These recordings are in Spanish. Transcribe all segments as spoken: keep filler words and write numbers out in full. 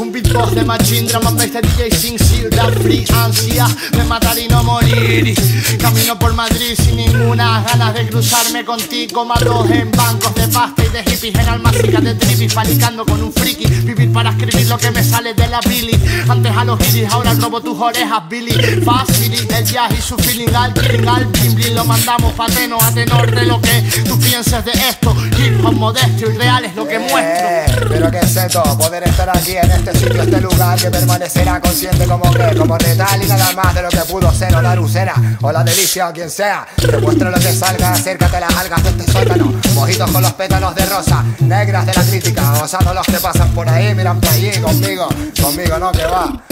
Un beatbox de Machín, drama Vestead, K-Sing, La Fri, ansia de matar y no morir. Camino por Madrid sin ninguna ganas de cruzarme contigo. Malos en bancos de pasta y de hippies, en almacicas de trippies, palicando con un friki. Vivir para escribir lo que me sale de la bili. Antes a los iris, ahora robo tus orejas, Billy. Fácil, el jazz y su feeling, al bling, al bling, bling. Lo mandamos pa' teno a tenor de lo que tú pienses de esto. Hip hop modesto y real es lo que muestro. Pero que seto, poder estar aquí en este sitio, este lugar que permanecerá consciente como que, como letal y nada más de lo que pudo ser o la lucena o la delicia o quien sea. Te muestro lo que salga, acércate a las algas de este sótano. Mojitos con los pétalos de rosa, negras de la crítica, osando los que pasan por ahí, miran por allí conmigo, conmigo no que va.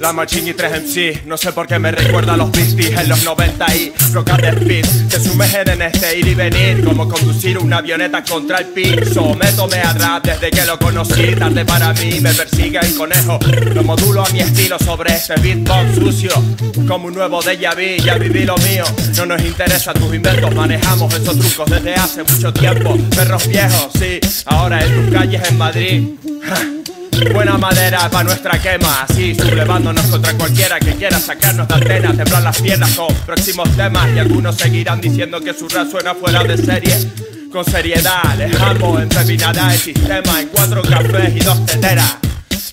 La Machín y tres M C, no sé por qué me recuerda a los Vestead en los noventa y rocas de speed. Te sumergen en este ir y venir, como conducir una avioneta contra el piso. Me tomé a rap desde que lo conocí, tarde para mí, me persigue el conejo. Lo modulo a mi estilo sobre este beatbox sucio, como un nuevo déjà vu, ya viví lo mío. No nos interesan tus inventos, manejamos estos trucos desde hace mucho tiempo. Perros viejos, sí, ahora en tus calles en Madrid. Buena madera pa' nuestra quema, así sublevándonos contra cualquiera que quiera sacarnos de antena. Temblar las piernas con próximos temas y algunos seguirán diciendo que su rap suena fuera de serie. Con seriedad, Lehamo empepinará el sistema en cuatro cafés y dos teteras.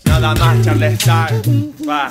Nada más, Charleston, va.